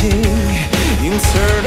melting into